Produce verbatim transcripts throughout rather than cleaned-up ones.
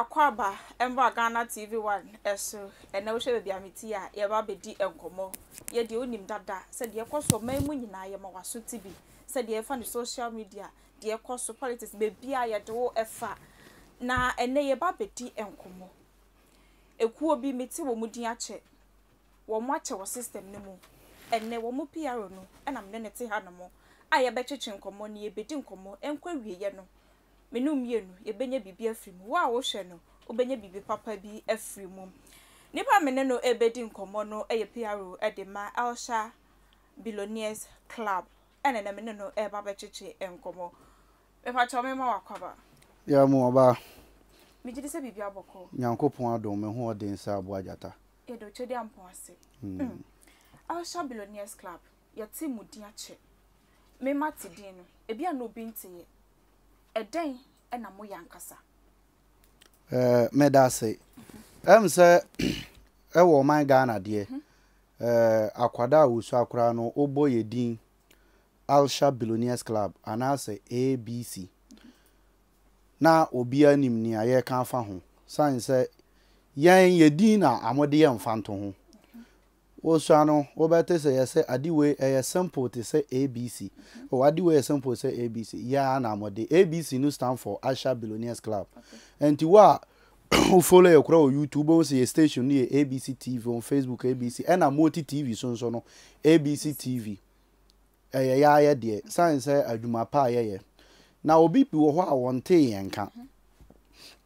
akwaba emba Ghana T V one eso ena wo hwe bia meti a ye ba bedi enkomo ye de onim dada se de ekoso manmu nyina ye ma waso T V se de efa ni social media de ekoso politics be bia ye de wo efa na ene ye ba bedi enkomo ekuo bi meti wo mudin ache wo mo ache wo system ne mu ene wo mo P R no ena mnenete hanomo aye be cheche enkomo ne ye bedi enkomo enkwa wiye no menum yenu ye benye bibi afrimu wa wo hwe no obenye bibi papa bi afrimu nipa mene no ebedi nkomo no eye P R O e de ma Asha Bilonia's Club ene na mene no e ba ba cheche enkomo e fa chome ma wakwaba ya mu oba mijidi se bibi aboko nyankopon adon me ho odin sa abu ajata e do chede ampon ase mm Asha Bilonia's Club ye ti mudi ache me mate din no e bia no bi ntiye a day and a moyankasa. Er, Medase. Em, sir, I will my Ghana, dear. Er, Aquada, who saw Crano, oh boy, a dean, Asha Bilonia's Club, and I say A B C. Now, Obia Nim near ye can't find home. Sign, sir, Yan ye deaner, Amodian Phantom. O Sano, O better say, I say, I do way a sample to say A B C. Oh, I do way a sample say A B C. Yeah, na mo de A B C no stand for Asha Bilonia's Club. And to what follow your crowd, YouTube, see a station near A B C T V on Facebook, A B C, and a multi T V, so no A B C T V. Eh, yeah, yeah, dear. Science, I do my pie, yeah. Now, be people who are one day and can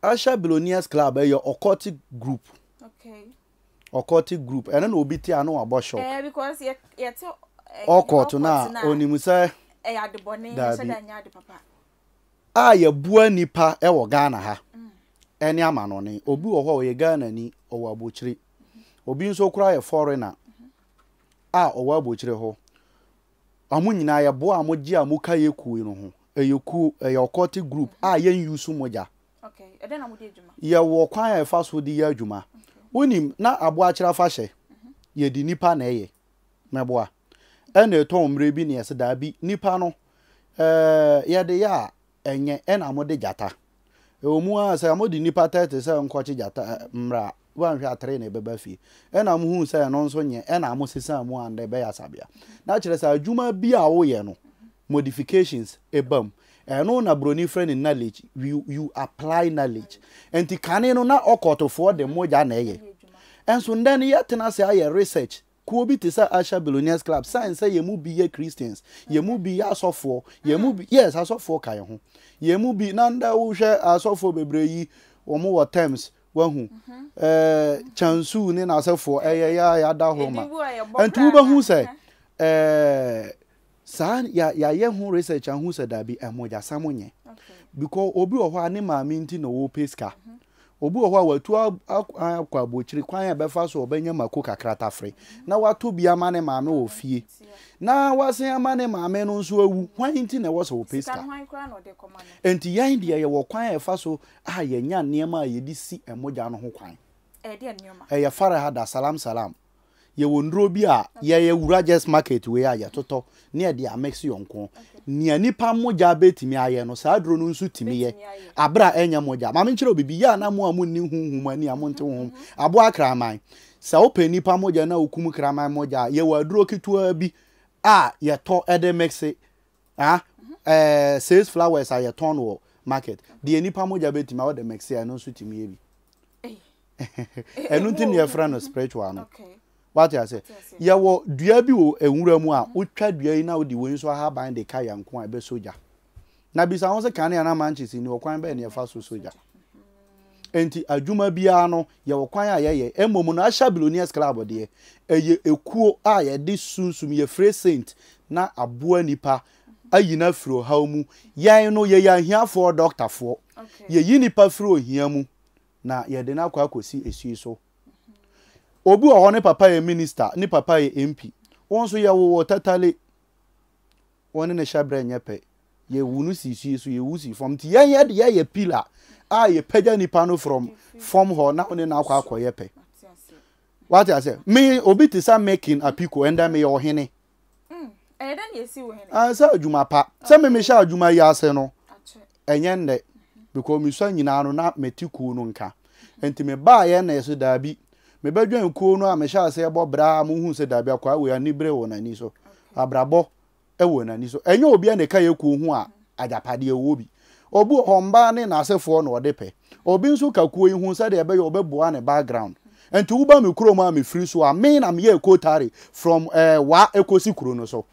Asha Bilonia's Club, your occultic group. Okay. Occultic group and then obiti ano abosho eh because ye ye te occult na onimu say eh adebone say da nya adepapa ah ye bua nipa e wo Ghana ha ene amano ne obi wo ho ye Ghana ni owa abochire obi nso kura ye foreigner ah owa abochire ho amunyina ye bo amoji amuka ye ku no ho eyeku ye occultic group ah ye use moja okay e den amodi adjuma ye wo kwan ye faso di ye adjuma Unim na abu achira fashe. Ye di nipa na ye. Meboa. Ene to omre bi ne se da bi nipa no eh ye de ya enye ena amode jata. E omu a se amode nipa thirty se nkochi jata mra. Wan hwa atre na beba fi. Ena mu hu se no nso nye ena amosesa mu ande be ya sabia. Na chire se adwuma bi a wo ye no modifications ebam. And on a brony friend in knowledge, you, you apply knowledge. And the canino na occult for the moja. And so then yet and I say research. Kuobi tisa Asha Bilonia's Club. Science say ye mu be ye Christians. Ye mu be ya software. Ye mu be yes, I saw four kayon. Ye mu be nanda usha I saw for bebrei or more terms. Wahu uh chansu nin I saw for a ya ya da homa. And tuba who say uh San ya ya ye ho research an ho sada bi emoja samonye because obi wo ho ani maami nti na wo peska obi wo ho watu akwa abochiri kwan ya befa so obenya mako kakrata free na watu bi amane maami wo fie na wasen amane maami no nso awu hwan nti na wo so wo peska hwan kra na de koma no enti yan de ye wo kwan ya fa so ah ye nya niam a ye di si emoja no ho kwan e de nioma e ye fara hada salam salam ye wondro bi a ye ye wura just market we a ye toto ne de amex yonko ne nipa moja betimi aye no sa dro no nsu timi ye abra enya moja ma me kire bibi ya na mo amunni hunhum ani amonte honhum abo akraman sa open nipa moja na okum kraman moja ye wadro kitua bi a ye to edemex ah eh sales flowers aye ton wo market de nipa moja betimi awo de mex aye no nsu timi ye bi eh enunti ne efra no spiritual no okay. What I say? Ya wo dua bi wo enwura mu a wotwa dua yi na wo di wo nso ha ban de kaya nko a be soja. Na bi sa won se kane ana manchisi ni wo kwan ba ne fa so soja. Enti adwuma bia no ya wo kwan a ye ye emom no Asha Bilonia's Club de ye ekuo a ye de sunsum ye free saint na aboa nipa ayina fro haw mu yan no ye ya hiafo doctor fo ye yi nipa fro hia mu na ye de na kwa akosi esui so. Obu o ne papa ye minister ni papa ye M P won so ye wo tatale won ne shabra nyepe ye wunu sisi so ye wusi from ti ye ye de ye pillar a ye peja ni pano from from ho na one na akwa akoye pe what I say me obi ti sa making apiko enda me ye ohene mm e den ye si ohene ah sa adwuma pa se me me sha adwuma ye ase no enye nde because me so nyina no na metiku no nka enti me ba ye na yeso da bi me ba dwan ku no a me sha se bo bra mo hu se da bi akwa we ani bre wo na ni so abrabo e wo na ni so enye obi an e ka ye ku hu a adapade e wo bi obu homba ne na asefo no ode pe obi nso ka ku yi hu se da be yo be boa ne background enti wo ba me kuro ma me free so a me na me ye ko tare from eh wa ekosi kuro no so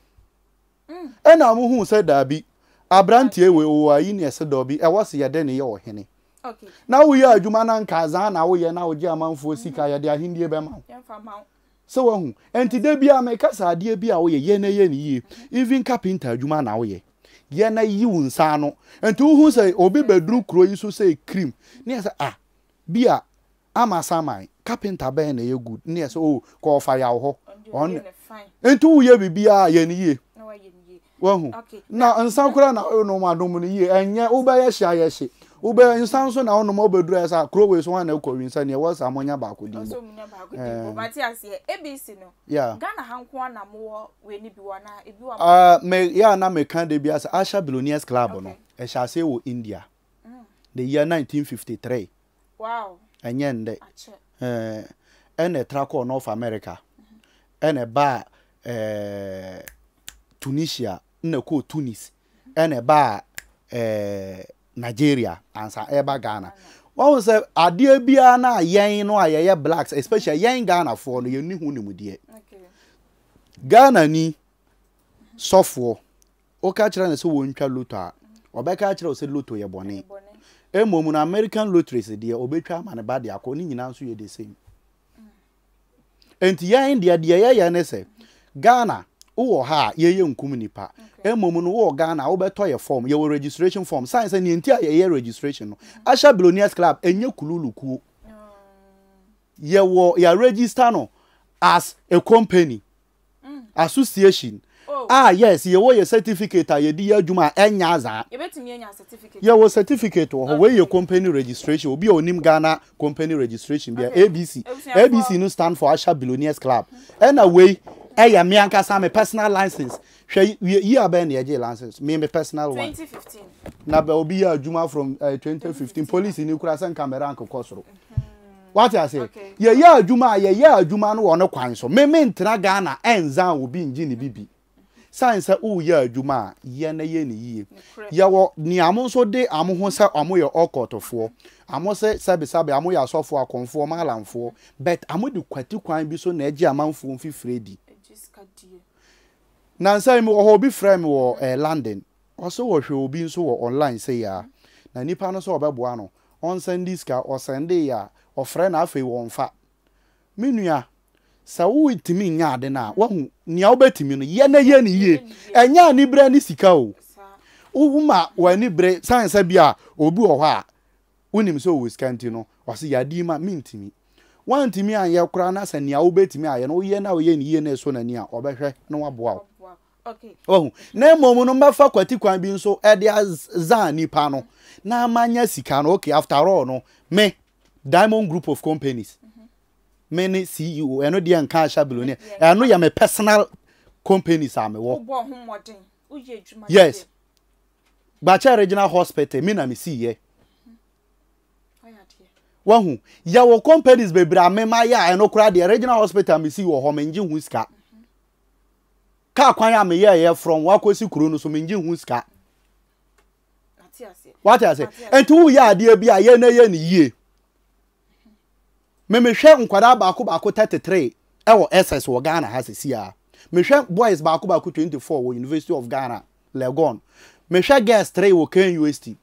e na mo hu se da bi abrantie we o ayi ne se do bi e wo se ye de ne ye o hene. Okay. Now we are Jumanan Kazan, now we are now German for Sikaya, their Hindi Bema. So, and today be a maker's idea be away, yen a yen ye, even carpenter Jumana away. Yen a yun sano, and to who say, Obi Bedru Croy, so say cream. Near, ah, beer, ama samai, carpenter ben a good, near so, call fire ho. On and two ye be a yen ye. Well, now, and Sankura, no one domini ye, and ye obey a shy as she. Ube insanso na ono mobedress a crow we so na ekori nsa ne wo samonya ba akodi mo so munya ba akodi mo bati ase A B C no Ghana hanko na mo we ni bi wona e bi wa ah me ya na me kan de bi ase Asha Bilonia's Club no e sha se wo India the year nineteen fifty-three. Wow. Enye nde eh en e track on of America en e ba eh Tunisia na ko Tunis en e ba eh Nigeria ansa eba Ghana. What was a idea bia na yen no ayeye blacks especially yen Ghana for no yenu hu ne mudie. Okay. Ghana ni sofo o ka kire na se wo ntwa lotto a obeka kire o se lotto ye bone. Emom na American lottery se de obetwa mane ba de akọ ni nyina so ye the same. Enti yen de de ye ye ne se Ghana wo ha ye ye nkum nipa emom no wo Ghana wo beto ye form ye registration form science ni ntia ye ye registration no Asha Bilonia's Club enye kululuku ye wo ya register no as a company association ah yes ye wo ye certificate ye di adwuma enya za ye betimi enya certificate ye wo certificate wo we ye company registration obi onim Ghana company registration bia A B C A B C no stand for Asha Bilonia's Club and away eya me anka sa me personal license hwe ye aben na ye license me me personal one twenty fifteen na be obi adwuma from twenty fifteen police ni kura san camera anko kosoro what I say ye ye adwuma ye ye adwuma no wono kwan so me me ntra Ghana enza obi engine bibi science o ye adwuma ye na ye ni ye ye wo ni amun so de amun ho sa amun ye okotofo amun se sabe sabe amun ya sofo akonfo malamfo but amun de kwati kwan bi so na eji amanfo mfifredi Nansa mu oho bi frame wo eh London also wo hwe obi nso wo online say ya na nipa no so obeboa no on Sunday ska o Sunday ya o frɛ na afei wo mfa menua sa wo itimi nya ade na wo hu nia wo betimi no ye na ye ni ye enya ni bre ni sika o wo ma wani bre sansa bia obi wo ha wonim so wo sika nti no o se ya di ma mintimi one timi an ye kura na sani a obetimi aye no ye na ye ni ye na so na ni a obehwe na waboa. Okay. Oh, na momu no mba fa kwati kwan bi nso e de azan nipa no na amanya sika no. Okay, after all no me Diamond Group of Companies. Me ni C E O eno de nka Asha Bilonia's eno ya me personal companies am wo. Wo ho modern. Wo ye adwuma. Yes. Bacha Regional Hospital me na me see ye. Wahu ya wo companies be bra me ma ya eno kura the regional hospital me si wo ho menji hu ska ka kwan ya me ye from wakosi kuro no so menji hu ska ati ase what I say and two ya de bia ye na ye ni ye me me hwe nkwada ba ko ba ko thirty-three e wo S S wo Ghana ha se sia me hwe boys ba ko ba ko twenty-four wo University of Ghana Legon me hwe guest three wo Ken U S T.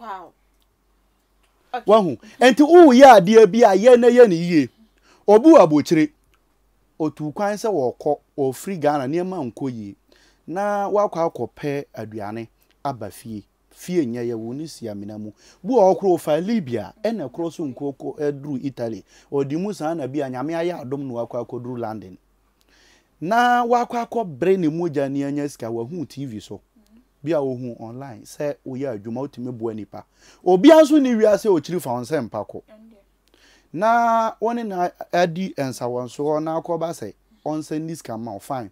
Wow. Wahu enti u ye ade bia ye na ye ni ye obu abochire otu kwan se wo kọ ofri Ghana ne ma nko yi na wakwa akọpẹ aduane abafie fie nya ye wo ni sia mena mu bu okro fa Libya ene kro so nkoko edru Italy odi musa na bia nyame aya adom no wakwa akodru London na wakwa akọ bre ne moja ne anya sika wahu T V so bia ohun online se oya adwuma otime bo anipa obi anso ni wiase ochiri fa onse mpako na woni na adi ensa wonso na akoba se onse ni ska ma fine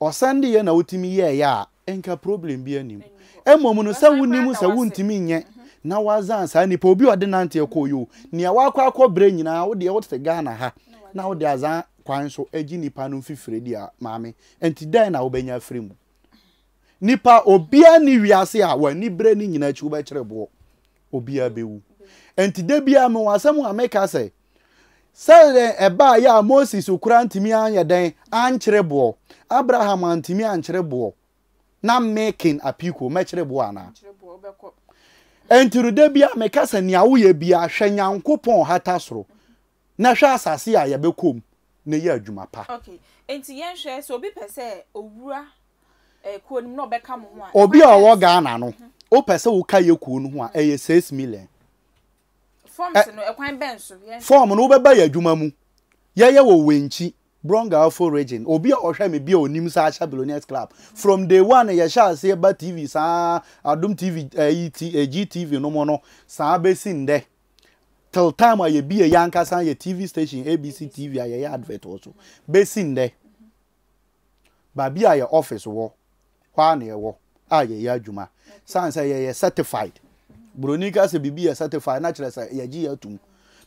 o sande ye na otimi ye ya enka problem bi anim emom no se woni mu se wontimi nye na wazan sa nipa obi odinante ekoyo nia wakwa akọ bre nyina wo de wo te Ghana ha na wo de azan kwan so agi nipa no mfifire dia maame enti den na wo benya fremu nipa obi ani wiase a wani bre ni nyina chi wo ba kyerebo obi abewu enti de bia me wasam ameka se Sele eba ya Moses ukura ntimi anya den ankyerebo Abraham antimi ankyerebo na making apiko mekyerebo ana ankyerebo obekọ Enturu de bia mekasa nia wo ye bia hwanyankopon hatasoro na hwa asase a yebekom na ye adwuma pa Okay enti yen hwe so obi pese owura e ko nim na obeka mo ho a Obi a wo Ghana no o pese wo ka ye ko no ho a eye six million Form eh, no ekwan benso ye. Form no obeba ye adwuma mu. Ye ye wo Wenchi, Ahafo region. Obi a ohwe me bia onim sa Asha Bilonia's Club. From day one ye sha ase ba T V sa Adom T V, eh, G T V no mo no sa besi nde. Till time a ye bia yanka sa ye T V station A B C T V a ye advert also. Besi nde. Ba bia ye office wo. Kwa na ye wo. A ye ye adwuma. San say ye ye certified. Bronika se bibi ya certify natural sa yaji ya tum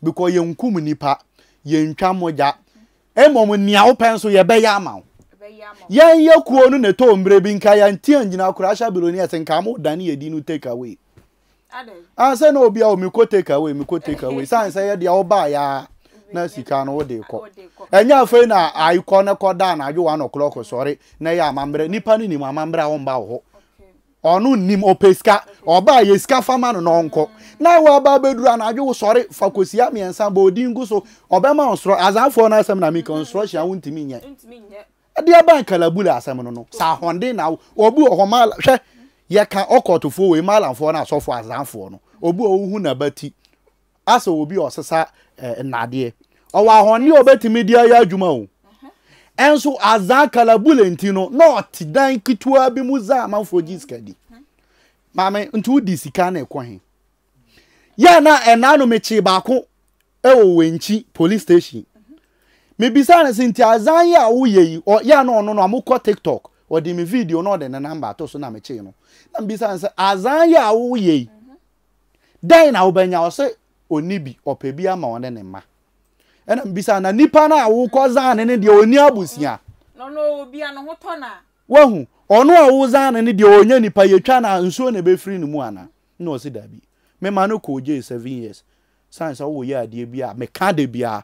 because ye nkum nipa ye ntwa moja e mom nia wo penso ye be ya ma be ya ma ye ye kuo nu ne to mbre bi nka ya ntia ngina kura Asha Bilonia's nka mo dani ye di nu take away ade an se na obi a o mi ko take away mi ko take away san se ye dia wo ba ya na sika no wo de ko enya afei na ai ko ne ko da na ajo one o'clock sorry na ya amambre nipa ni ni amambre a wo mba wo Onu nim opeska oba ye ska fama no nko na wa ba bedura na adwo sori fakosia miensa ba odi nguso obema onsro azafo na asem na mi construction wuntimi nye wuntimi nye ade ba kalabula asem no no sa honde na obu ohoma hwe ye ka okotofo we malamfo na asofo azafo no obu ohu na bati aso obi osesa nade owa honde obetimi dia ya adwuma o Enso azaka la bulentino not dan kitwa bi muza manfo jiskadi mame ntu di sika na ekohen ya na enano mechi baako ewo Wenchi police station me bisana sinti azan ya wo yeyi ya na ono no amukọ TikTok o di me video no de na number to so na mechi no na bisana azan ya wo yeyi dan na obanya o se onibi opebi ama one ne ma ena mbisa na nipa na wo kozan ne de oni abusia no no obi ano ho to na wahu ono a wo zan ne de onya nipa yetwa na nsuo ne be free ne mu ana na o se dabi me ma no ko je seven years sansa wo ye ade bia me ka de bia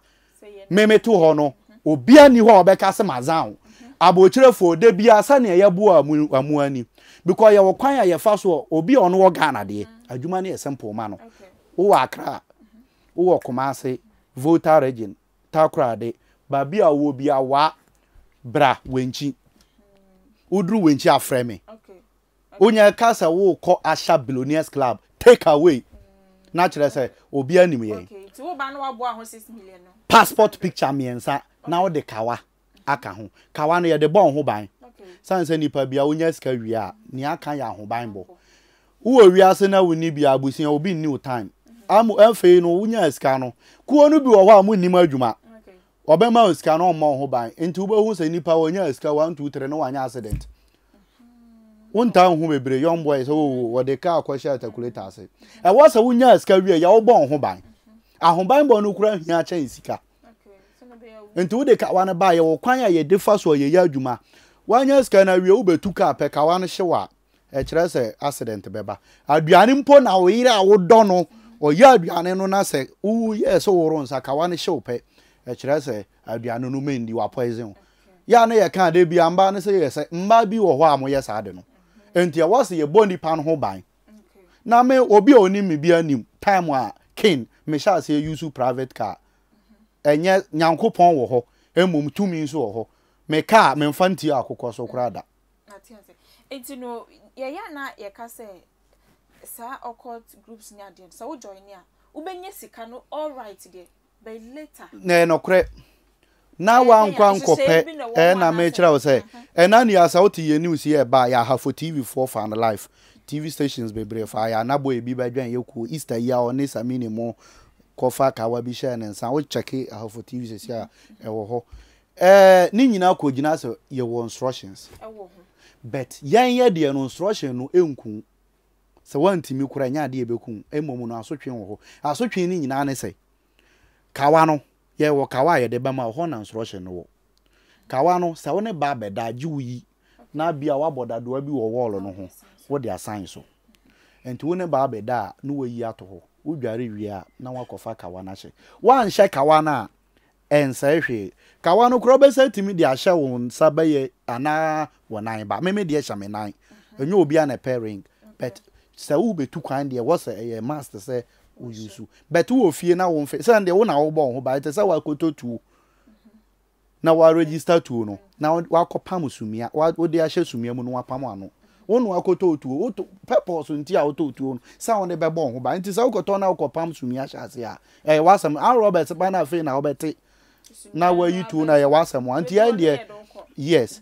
me me to ho no obi ani ho obeka se mazan abochirefo de bia sane ye bo amu ani because ye wo kwan ye fa so obi ono wo Ghana de adwuma ne example ma no wo Accra wo Kumasi voter region takura de babi a wo bia wa bra Wenchi udru Wenchi afreme okay onya kasa wo ko Asha Bilonia's Club take away naturally say obi anim ye okay ti wo ba no wabo aho six million no passport picture miensa na wo de kawa aka ho kawa no ye de bon ho ban okay sanse nipa bia onya sika wia ni aka ya ho ban bo wo wia se na woni bia abusin obi new time amu enfe no unya sika no kuo no bi wo ha mu nim adwuma okay obema sika no mo ho ban enti wo hu se nipa wo nya sika one two three no wanya accident won tan hu bebre young boy so wo de car kwasha calculator se e wo se unya sika wie ya wo bon ho ban ahoban bo no kura hia chen sika okay enti wo de ka wan ba ye wo kwan ya ye defa so ye ya adwuma wanya sika na wie wo betuka peka wan hyewa e kire se accident beba aduane mpo na wo yire a wo do no o yaduane no na se u yeso woro nsa kawa ne hyeope e kire se aduane no mendi wa poison ya na ye kan de bia mba ne se ye se mba bi wo ho amoye sa de no enti ya wose ye boni pan ho ban na me obi oni me bia nim time a king me sha se use private car enye nyankopon wo ho emum tumi nso wo ho me car me mfa ntia akokọ so kura da enti no ye ya na ye ka se sa occult groups near them so we join here ubenye sika no all right there but later na no kure na wan kwan kopɛ e na me kira wo sɛ e na ni asa wo ti ye news here ba ya Ahafo T V four fan life T V stations be brave ya na boy bi ba dwan ye ku Easter year on this amini mo kofa kawa bi share ne nsa wo check Ahafo T V sɛ ya e wo ho eh ni nyina ko gyina sɛ ye wo instructions e wo ho but yan ye de no instruction no enku So one team you could nya de bekum emom no asotwe ho asotwe ni nyina ne sei kawa no ye wo kawa ye de bema ho na nsroche no wo kawa no se woni ba be da jiwi na bia wa boda do abi wo wall no ho wo de asan so enti woni ba be da no wo yi ato ho wo dware wi a na wakofa kawa na che wan hye kawa na ense hwe kawa no kro be se timi de ahye wo nsabaye ana wonan ba meme de hye me nan enyo obi an pairing but se u be tu kwan de what's a master say u yusu but u ofie na won fe se de won na wo bon ho ba te se wa kototu na wa register tu no na wa kopam sumia wo de ahye sumia mu no wa pam ano won wa kototu o purpose ntia wo totu no se won de be bon ho ba nti se wo koto na wo kopam sumia sha se a eh wa sam an Robert ba na fe na wo beti na wa yitu na ye wa sam anti an de yes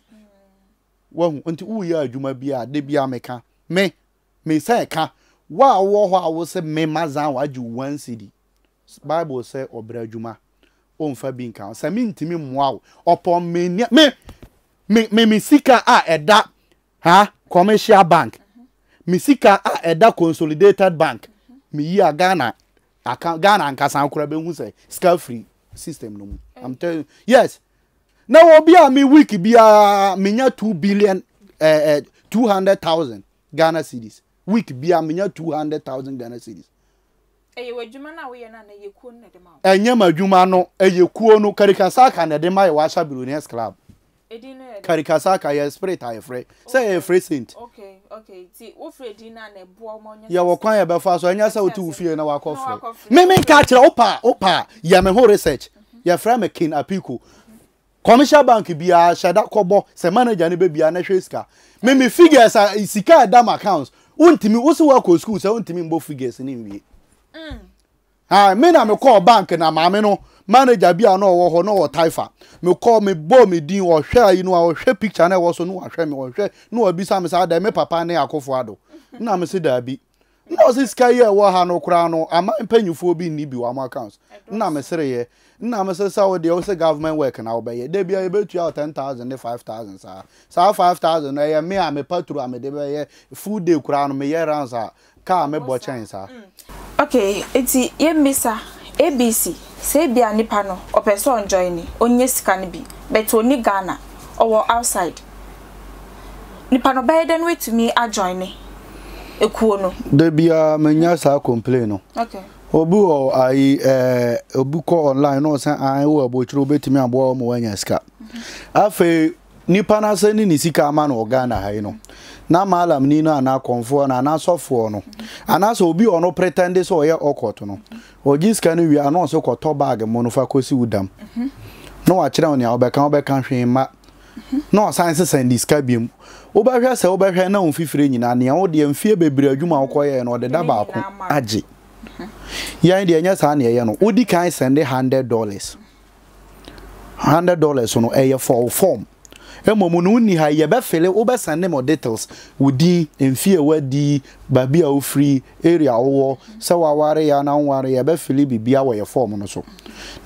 wo nti u ya adwuma bia de bia meka me me say ka wa wo ho a wo se me mazan wa ju one city bible say obra juma onfa bi nkan se me ntimi moa opon me me me me sika a eda ha commercial bank me sika a eda consolidated bank me yi a Ghana aka Ghana nkasan kura be hu say scar free system no I'm telling yes na obi a me week bi a me nya two billion eh two hundred thousand Ghana cedis week bia menya two hundred thousand Ghana cedis eye wadwuma na wo ye na na yekuo na de ma enye madwuma no eyekuo no karikasa ka na de ma ye Asha Bilonia's Club edin no ye karikasa ka ye spirit aye free say e free saint okay okay ti wo free din na na bo mo nya ye wo kwan ye be fa so enya say wo ti wo fie na wa ko free me me ka kire opa opa ye me ho research ye fra me kin apiku commercial bank bia shada kobo se manager ne be bia na hwe sika me me figures a sika dam accounts untimi wo se work school se untimi mbo figures ni nwie mm ha me na me call bank na maame no manager bia na wo ho no wo taifa me call me bo me din wo hwe ayi no a wo hwe picture na wo so no wo hwe me wo hwe no abisa me sa da me papa na akofo ado na me se da bi na wo se sika ye wo ha no kra no ama mpanyufo bi ni bi wo am accounts na me sere ye na me say saw the also government work na obey dey be betu out ten thousand dey five thousand sir sir five thousand na me am me patru am dey be full day kura no me year answer car me bo change sir okay eti ye misa A B C say bia nipa no o person join ni onye sika ni bi but oni Ghana or outside nipa no be den with me a join ni ekuo no dey bia menya sir complain no okay Obu I eh obuko online no san an wo obochiro betimi abo mo wanya sika. Afi nipa na se ni sika ama na Ghana ha no. Na malam ni no ana konfo na ana sofo no. Ana so obi ono pretend so ye okot no. Oji sika ni wi ana so koto bag mo no fa kosi udam. No wa kire oni obeka obeka hwe ma. No science send sika biem. Obahwe se obahwe na onfifire nyina na wo de mfie bebere adwuma okoye na odeda ba ko aje. Yeah, the yes, and yeah, no. Would can send a hundred dollars? Hundred dollars on a for form. A momonuni high, ye befele, over send them or details. Would D in fear where D, Babia free area or so our worry and our worry, a befele be our form or so.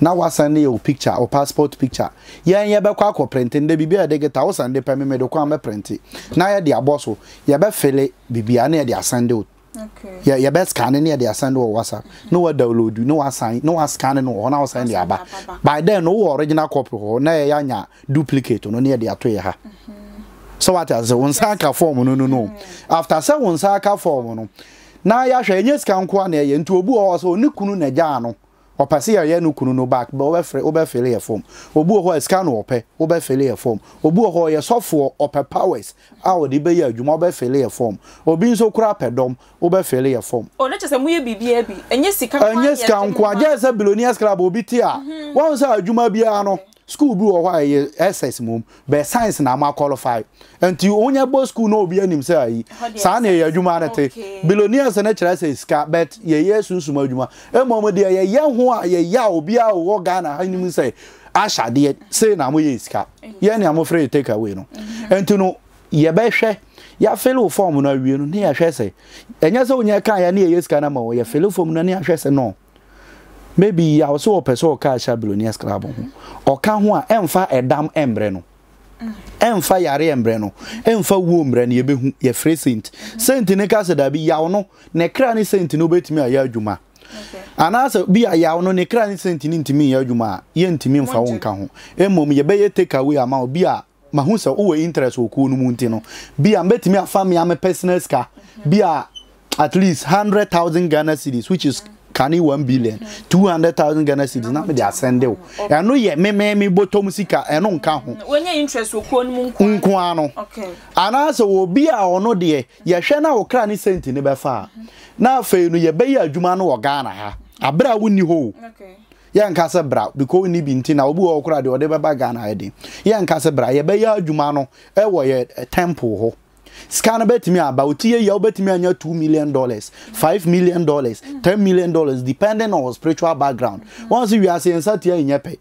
Now, I send you picture or passport picture. Yeah, ye be quack or printing, they be a dig a thousand, they permit me to come a printing. Now, dear boss, ye befele be a near their sandal. Okay. Yeah, your best scanning near the send or WhatsApp. No one download, no one sign, no one scanning or no send the aba. By then, no original copy or na yanya duplicate no near the atoya. So what as one saka form no no no. After some one saka form no. Now ya share yes can kwa near into a boo or so no kunu nejano. Or passia ye no kunu no back, but overfree overfill a form. Obu ho scan or pe, overfill a form. Obu ho your software or per powers. Our debay, you mob fill a form. Obin so crap a dom, overfill a form. Oh, let us a wee be baby, and yes, you can yes, can quite yes, a Bilonia's Club will be tear. Once I do my piano, school brew or why S S mum, but science and I'm qualified. And to own your boss school no be an himself. Sunny, your humanity. Bilonia's and natural says, Cabet, ye yes, Susuma. A moment, dear, ye young one, ye yao, be our war Ghana, honeymoon say, Asha, dear, say, Namu is cap. Yen, I'm afraid take away. And to know. Ye beshe ya fellow form na wienu ne ya hwese enye so nya kan ya ne ye sika na ma wo ya fellow form na ne ya hwese no maybe ya so o person o ka Asha Bilonia's Club ho o ka ho a emfa edam embre no Enfa yare embre no enfa wo mbre na yebehu ye free saint saint ne ka se da bi yawo no ne kra ne saint no betimi aya adwuma anase bi yawo no ne kra ne saint ni ntimi ya adwuma ye ntimi mfa wo nka ho emom ye be ye take away ama obi a mahu se wo interest wo ku no mu ntino bi am betimi afa me am personal ska bi a at least one hundred thousand Ghana cedis which is Kani one billion, two hundred thousand Ghana cedis. Now me they send you. I know ye me me me boto musika. I know unkahu. When your interest will come unkuano. Okay. Ana so obi a ono de ye hwe na okra ni cent ni be fa. Na fe no ye be ye adwuma no Ghana ha. Abra woni ho. Okay. Ye nka se bra because ni bi nti na obi okra de ode be ba Ghana ha de. Ye nka se bra ye be ye adwuma no e wo ye temple ho. Scan bet me about here, you bet me on two million dollars, five million dollars, ten million dollars, depending on your spiritual background. Once you are saying that here in your pay,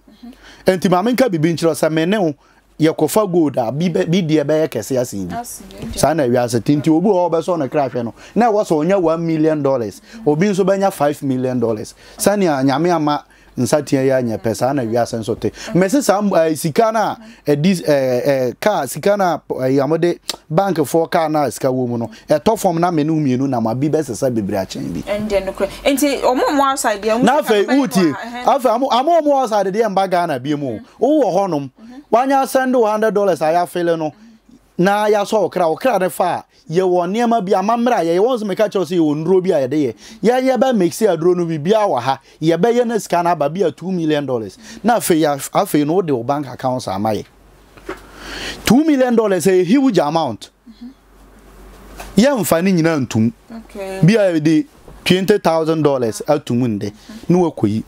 and to Maminka be being trusted, men know your coffee good, be be dear bear, Cassias. Sana, you are sitting to Obu or Besson craft. Now, what's on your one million dollars, or being so banya five million dollars. Sanya, Yamiama. Nsatia ya nyepe sana wiase nsote mesi sam sikana this car sikana yamode bank for car na sika wo mu no e top form na menu mienu na mabi be sesa bebre achen bi ende no kre enti omo mo outside dia na fe uti afa amo omo outside dia mba Ghana bi mu wo wo honum wanya send one hundred dollars aya fele no na ya so okra okra ne fa ye wonema bi amamra ye wonso meka cho so ye onro bi aye de ye ye ba make say adro no bi bia wa ha ye ba ye na sika na ba bi two million dollars na afi afi no de bank accounts amaye two million dollars a huge amount ye mfa ni nyina ntum bi aye de twenty thousand dollars atumunde no wakoyi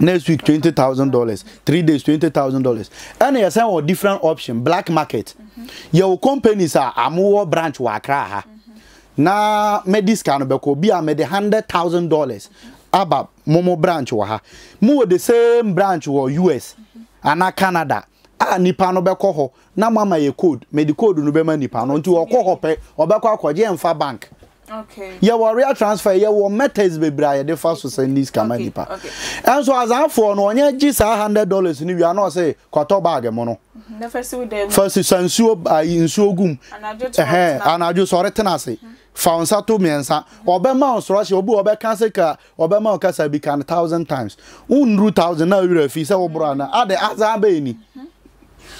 next week twenty thousand dollars, three days twenty thousand dollars and you send a different option black market. Your companies are Amua branch wa Accra. Na me this kind of beko be a me the hundred thousand dollars. Aba Momo branch waha. Mu the same branch wa U S and Canada. Ah nipano beko ho. Na mama ye code. Me the code no be ma nipano. Nti wo koho pe obekwa kwaje emfa bank. Okay. Yeah, well, real transfer. Yeah, well, methods be bride. The first to send this camera nipa. Okay. And so as I for no, yeah, just a hundred dollars. You are not say quarter bag, mono. The first we did. First is insured by insured gum. And I just. Eh, and I just already tenancy. Found sa to me and sa. Obama usurashi obu obama cancel ka obama cancel be can thousand times. Unru thousand na euro fee sa obra na. Ade azabe ni.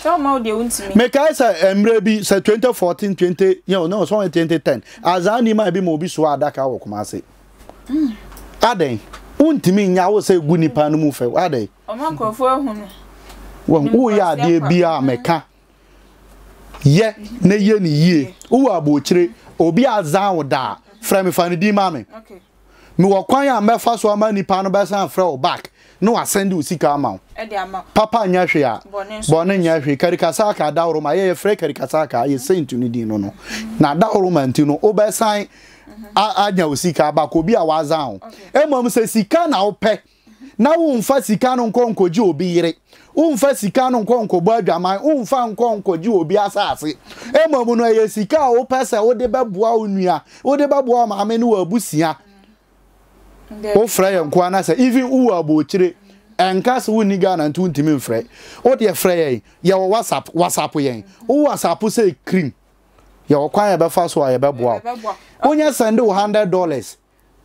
So ma de unti me. Make I say emre bi say twenty fourteen twenty you know so twenty ten. Azani ma bi mo bi so adaka wo Kumasi. Mm. Aden unti me nya wo say gu nipa no mu fe. Aden. Oman kofo ehunu. Won wo ya de bia meka. Ye na ye ni ye. Wo abokire obi azan wo da fra me fa ni di ma me. Okay. Me wo kwan a mefa so ama nipa no ba san fra wo back. No ascend you see Kama. Papa Nyashia Bonin Yashi Karikasaka Dauroma ye Fre Karikasaka is saying to Nidi no no. Na Dauroma and Tino Oba sign Adya Usika Bakobia was down. Emom says he can out pay. Now um fast canon conco ju be re. Um fast canon conco burger my own fan conco ju be assassin. Emomuno ye sika o passa o de babuaunia o de babua mamenu busia. O frey and Kwana say, even who are butchery and cast wounding gun and two timid fray. What your fray, your WhatsApp, WhatsApp, yen. Who was a pussy cream? Your quiet befast wire babble. When you send a hundred dollars,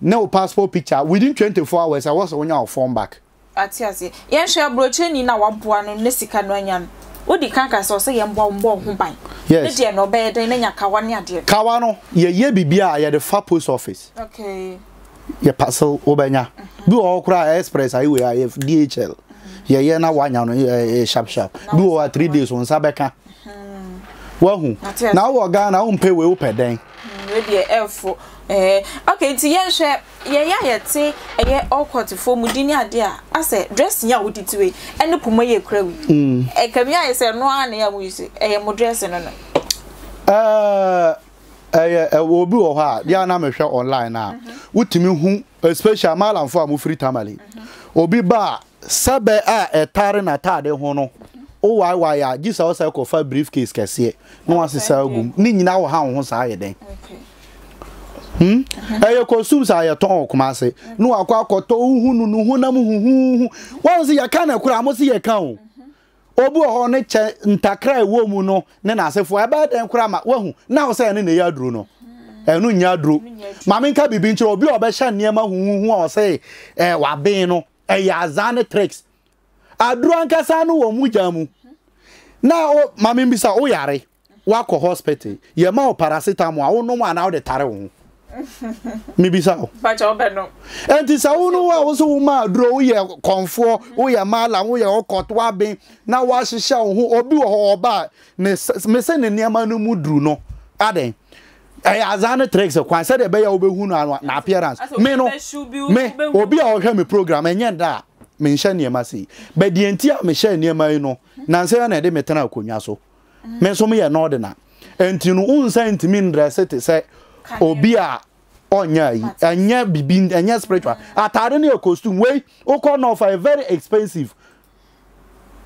no passport picture within twenty four hours, I was on your phone back. At Yassi, Yan shall broaching in our one on Nessica Noyan. Would the cancas or say and bomb bomb bank? Yes, dear, no bed and then your Kawania dear. Kawano, ye be beer at the far post office. Okay. Your parcel Obenya. Do all cry express. I will have D H L. Yeah, yeah, now one on sharp sharp. Do over three days on Sabeka. Well, now we're going to pay we open then. Okay, it's yes, yeah, yeah, say a year awkward to form Mudinia, dear. I said, dress ya with it away and look my crew. A cabia is a no one here with a modress and a. Eh eh obi o ha dia na mehwe online na wutimi hu especially malam for am free tamale obi ba sabe a etare na tade ho no o wai wai a gisa o sai ko fa briefcase kese no asisa agum ni nyina wo ha ho sa aye den hm eh ye consume sa aye ton Kumasi no akwa akoto hu nu nu hu na mu hu hu wan si ya kana kura mo si ye kan o obu ho ne che ntakra ewo mu no ne na asefo aba den kura ma wahu na ho se ne ne yadru no enu nyadru ma menka bibi nche obi obe sha niema huhu ho se eh wa ben no e ya azane tricks adru ankasa no wo mu jamu na ma men bi sa o yare wa ko hospital ye ma o paracetamol a wo no ma na o de tare wo maybe so. But you no. And this I know I was who ma draw ye comfort, who ye mala, who ye okotwa bin. Now what she shall who obi or ba ne me send near manu mudru no. Aden. I as an tricks of quite said a bay obi who na appearance. Me no me obi or hemi program and yen da. Me shen ye masi. But the entire me shen near mano. Nancy and a demetana kunyaso. Men so me an ordinary. And you know, sent me in dress it say. Obia onya yi anya bibi anya spiritual atare ne costume we okon of a very expensive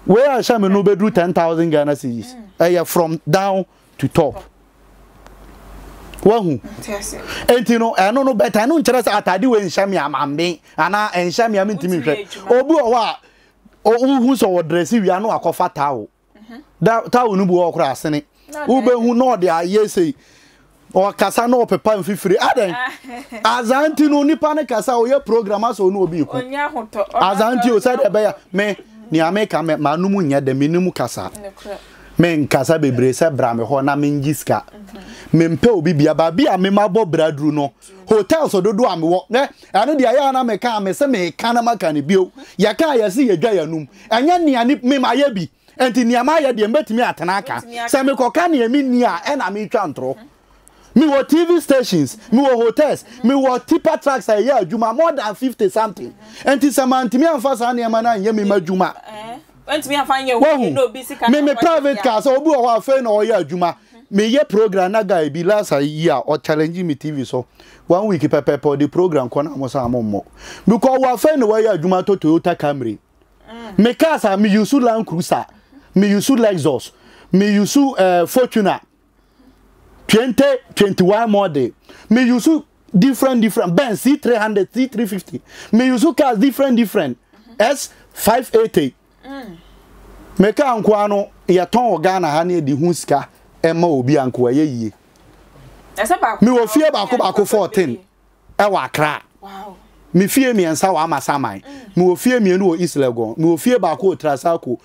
we are shame no bedru ten thousand Ghana cedis eh from down to top wahu enti no eno no better no nkyere atade we nshame amambe ana enshame amintimi hwe obu owa ohu so dress wi ano akofa tawo tawo no bu okra asene ubehu no de ayese or kasa no pepa mfifiri aden azanti no nipa ne kasa o ye program aso no obi ku azanti o said ebeya me ni ameka me manumu nya de minimu kasa me nkasa bebre se bra me ho na me ngiska me mpe obi bia ba bia me mabo bradru no hotel so dodo ame wo ne ane de aya na me ka me se me kana maka ne bio ya ka ya si ye dwa yanum anya ni ani me maye bi enti ni amaye de mbetimi atena aka se me koka na emi ni a e na me twa ntro me were T V stations, me were hotels, me were tipper tracks a year, Juma, more than fifty something. And it's a man to me and fast and Yamana and Yemi Majuma. When to me, I find you no busy car. Me private cars or boo our friend or year Juma. Me ye program Nagai be last a year or challenging me T V. So one week, pepper the program corner was a momo. Because our friend or year Juma to Toyota Camry. Me cars are me use Land Cruiser, me use Lexus, me use Fortuner. twenty twenty-one model. Me use different different Benz C three hundred, C three fifty. Me use cars different different. S five eighty. Me ka anko ano ya ton organa ha na di hunska e ma obi anko ye yie. Ese ba ko. Me wo fie ba ko ba ko fourteen. E wa Accra. Wow. Me fie mi ensa wa masaman. Me wo fie mi enu wo East Legon. Me wo fie ba ko Otrasako.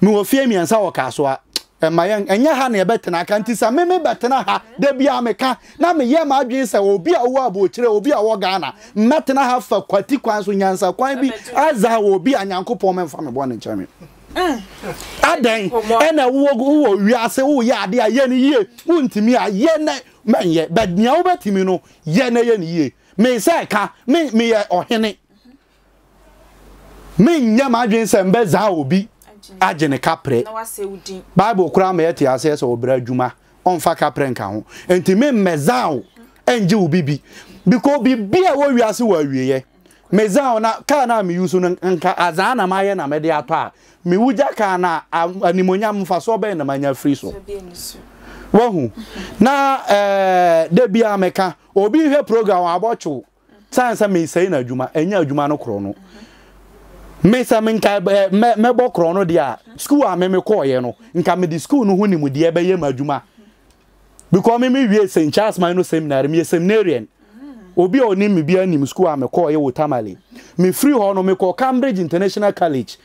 Me wo fie mi ensa wo Kasoa. And my young and Yahan Betana can't is a meme Betana, Debia Meca, Name Yama Jinsa, Obia Wabu, Obia Wagana, Matana have for Quatiquans, Yansa, Quambi, Aza will be an uncle Poman from a born in Germany. I dang, and I woke, we are so yard, dear yen ye, won't me a yen man yet, but now Betimino, yen yen ye, may say car, make me or henny. Mean Yama Jinsa and Beza will be. Ajene kapre Bible kura me yeti aseso obra djuma onfa kapre nka ho enti me mezao enje obibi biko bibi e wo wiase wa wieye mezao na ka na me use nka azana maye na me de ato a me wuja ka na animonya mfa so be na manya free so wahu na eh debia meka obi hwe program abocho sansa me sei na djuma enya adjuma no kro no Mesa menka me mebo kro no dia school a me me koye no nka me di school no honi mu dia be ye madwuma because me me wie Saint Charles Minor Seminary me seminarian obi oni me bia nim school a me koye wo tamale me free ho no me ko Cambridge International College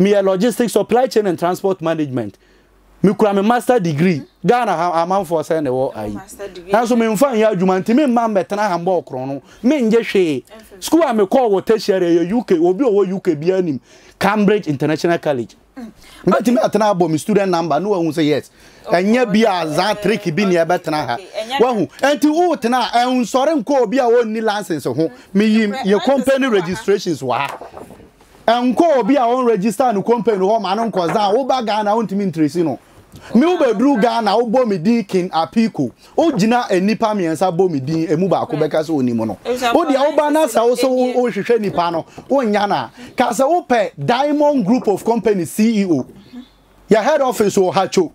me logistics supply chain and transport management me kura me master degree Ghana amam for say na wo ayi anso me mfa ya adwuma nti me ma metena hambɔ kro no me nje hwe school a me call wo tertiary U K obi o wo U K bi anim Cambridge International College but me atena abɔ me student number no won say yes anya bi aza trick bi ne betena ha wahu enti wo tena ensore nko obi a wonni license ho me ye company registrations wa enko obi a won register no company ho ma no nko za wo ba Ghana won timi interest no me ubedru Ghana wo bo me din kin apiku o jina enipa miensa bo me din emu ba ko beka se oni mo no wo dia wo ba na sa wo so wo hwehwe nipa no wo nya na ka se wo pe Diamond Group of Companies C E O your head office wo hacho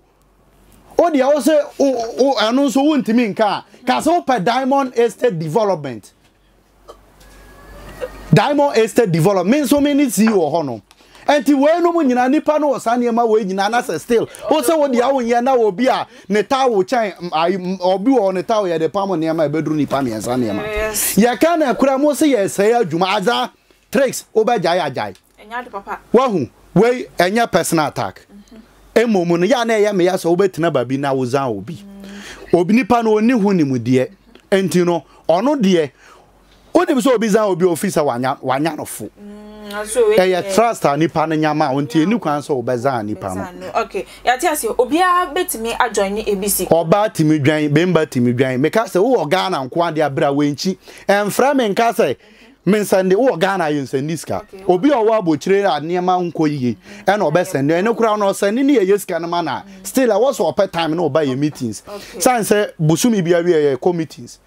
o dia wo se o anu so wo ntimi nka ka se wo pe Diamond Estate Development Diamond Estate Development so many C E O ho no And the way no one in any panel was any my way in answer still. Also, what the hour yana will be a Netawo chain, I or be on the tower at the palm near my bedroom Nipani and Sanyama. Yakana Kuramose, yes, say, Jumaza, tricks, Oba Jaya Jai. And Yad Papa. Wahu, way and your personal attack. Emo Munayana Yamayas obet never be now Zaobi. Obinipano knew who knew dear, and you know, or no dear. What if so bizarre will be officer Wanyanofu? A trust and Nipanama until you can so bazaar Nipan. Okay, I tell you, Obia bet me a join A B C or Batimi Jane, Bemba Timmy Jane, Mecasa, Ogana, and Quadia Bra Wenchi, and Framen Cassa, Mensan the Ogana in Sendiska, Obia Wabu Trailer near Mount Koyi, and Obesan, and no crown or sending a yes canamana. Still, I was over time and obey meetings. Sans Busumi Bia committees.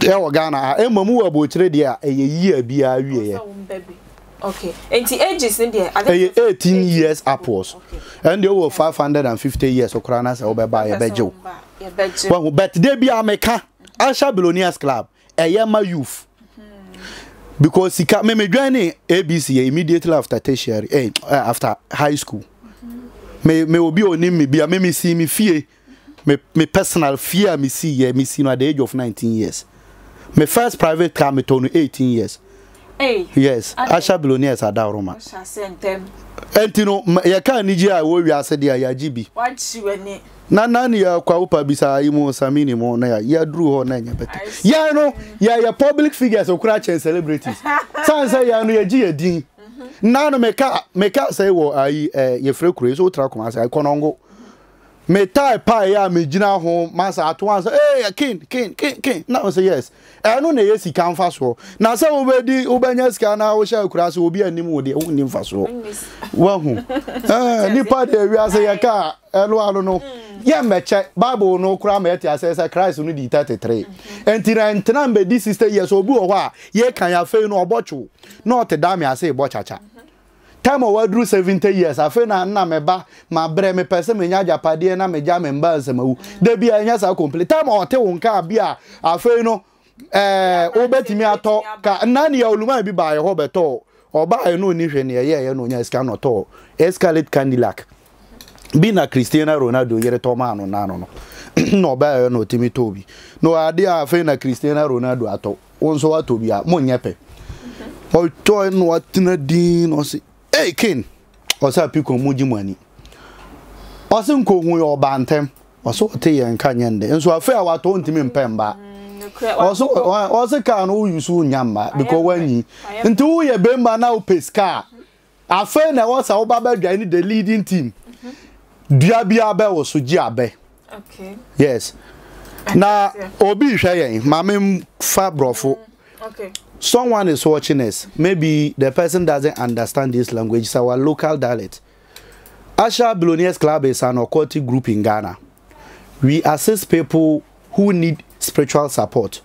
Ewa Ghana, Emma Mua Butredia, a year be a year. Okay, eighty ages in there, eighteen years upwards, and they were five hundred and fifty years of Kranas over by a bejo. But they be a maker, Asha Bilonia's Club, a Yama youth. Because he can't make A B C immediately after tertiary, after high school. May be on him, be a meme, see me fear. My, my personal fear, me see, yeah, me see at the age of nineteen years. My first private car, me turn eighteen years. Hey, yes, Asha Bilonia's are down Roma. And you know, you can't need your worry. I said, yeah, G B. What's you and it? None your quaupa beside you, Saminimo, Naya, ya drew or Nanya, but yeah, no, yeah, your public figures or crutch and celebrities. Sans say, I'm your G D. None make up, make up say, well, I, your frequency, or trackmas, I can't go. Me tie pie, I me jina home, master at once. Hey, king, king, king, king. Now say yes. I know yes, he can fast for. Now, so over the Ubanyasca, now shall cross will be a name with the own name fast for. Well, Nipa, we are say a car, I don't know. Yamacha, Babu, no crime at your says I cries only the thirty three. And Tiran Trambe, this sister, yes, or Bua, ye can ya fail no botchu. Not a damn, I say, botchacha. Time over drew seventy years. I feel na na meba ma bre me person me nyaja pade na me ja me mba nsemawu. They be anya sa complete. Time o te won ka bia. I feel no eh obetimi atọ ka na na ya oluma bi ba ye ho beto. Oba ye no ni hwe ne ye ye no nya iska no to. Escalate Cadillac. Bi na Cristiano Ronaldo yere to ma no na no. No ba ye no timi to bi. No ade a feel na Cristiano Ronaldo atọ. Won so atọ bi a mo nyepe. O to no atna din o si Hey, King, or so pick on Muji money. Or soon call me or bantam, or so tea and canyon, and so I fear what won't him in Pemba. Also, also can all you soon yammer, because when ye and two ye bemba now pesca. I fear now was our Baba Jenny, the leading team. Diabiabe was Sujabe. Okay, yes. Now, Obi Shay, Mammy Fabrofo. Okay. Someone is watching us. Maybe the person doesn't understand this language. It's our local dialect. Asha Bilonia's Club is an occultic group in Ghana. We assist people who need spiritual support.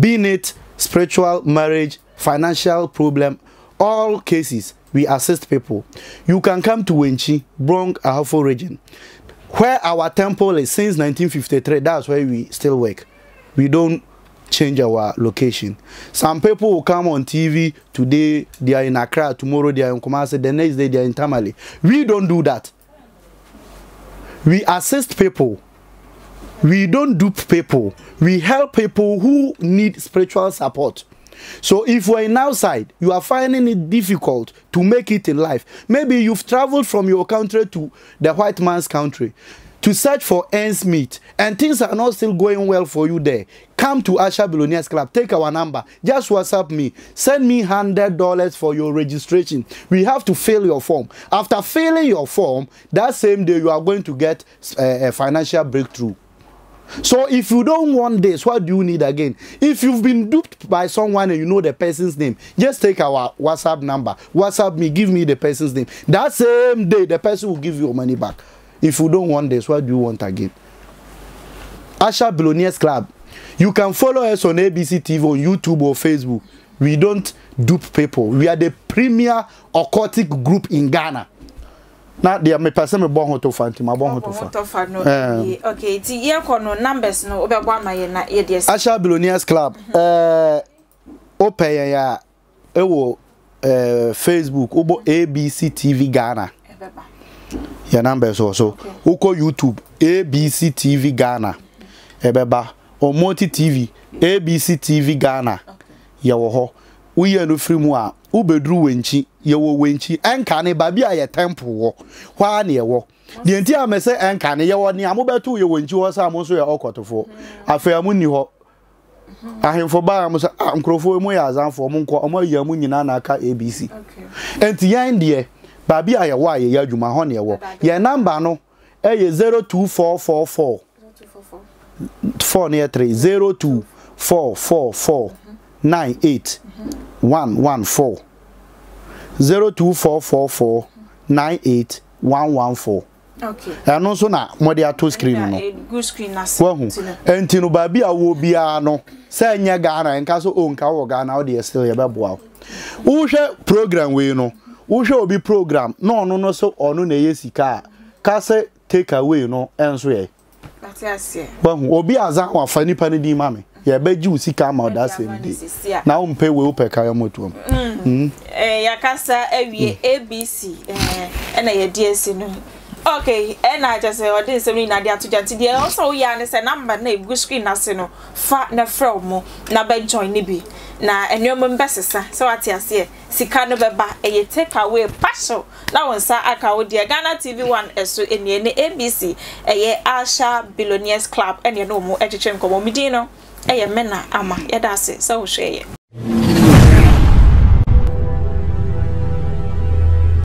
Be it spiritual, marriage, financial problem, all cases, we assist people. You can come to Wenchi, Brong, Ahafo region, where our temple is since nineteen fifty-three. That's where we still work. We don't change our location. Some people will come on T V today, they are in Accra, tomorrow they are in Kumasi, the next day they are in Tamale. We don't do that. We assist people. We don't dupe people. We help people who need spiritual support. So if we're in outside, you are finding it difficult to make it in life. Maybe you've traveled from your country to the white man's country to search for ends meet, and things are not still going well for you there. Come to Asha Bilonia's Club. Take our number. Just WhatsApp me. Send me one hundred dollars for your registration. We have to fill your form. After filling your form, that same day you are going to get a, a financial breakthrough. So if you don't want this, what do you need again? If you've been duped by someone and you know the person's name, just take our WhatsApp number. WhatsApp me. Give me the person's name. That same day, the person will give you your money back. If you don't want this, what do you want again? Asha Bilonia's Club. You can follow us on A B C T V, on YouTube or Facebook. We don't dupe people. We are the premier occultic group in Ghana. Now they are my person me born to fan, my born to fan. Okay, the year no numbers no obe gwa ma ye na ye Asha Bilonia's Club. Eh, open ya ewo uh, Facebook, ubo A B C T V Ghana. Your numbers also. Uko YouTube, A B C T V Ghana. Ebeba. Omoti T V, A B C T V Ghana. Yawo ho. Uye no free mu a, ubedru Wenchi, yewo Wenchi, enka ne ba bia ye temple wo. Hwa na yewo. De nti a me se enka ne yewo ni amobetu ye Wenchi wo sa mo so ye okotofo. Afia mu ni ho. Ahemfo ba mo sa nkrofo mu ye azanfo mo nko, omo ye mu nyina na aka A B C. Enti yan de ba bia ye wo aye ye adwuma ho na yewo. Ye number no eye zero two four four four. Four near three zero two four four four nine eight one one four zero two four four four nine eight one one four. Okay. And also na mo dia to screen no. Good screen na se. Enti no ba bia wo bia no se nya Ghana nka so o nka wo Ghana o dey still ya ba boa. Wo hwe program we no. Wo hwe obi program no no no so ono na ye sika. Ka se take away no enso ye. Well, Obi Azan wa fani pani di mame. Ye be ji usika ma oda same day. Na o mpe we o pe kayo motu am. Eh ya kasa ewie A B C eh na ye D S no. Okay, eh na just say odi same na dia to janti dia also we ya ne say number na egu screen na se no. Fa na frel mo na be join ni bi. Na enyo mo mbesesa so ati ase sika no be ba e ye take away partial. Now on sa aka wo dia Ghana T V one eso eni ne A B C eye Asha Bilonia's Club eni no mo etchem komo midino eye mena ama yeda ase so wo hwe ye.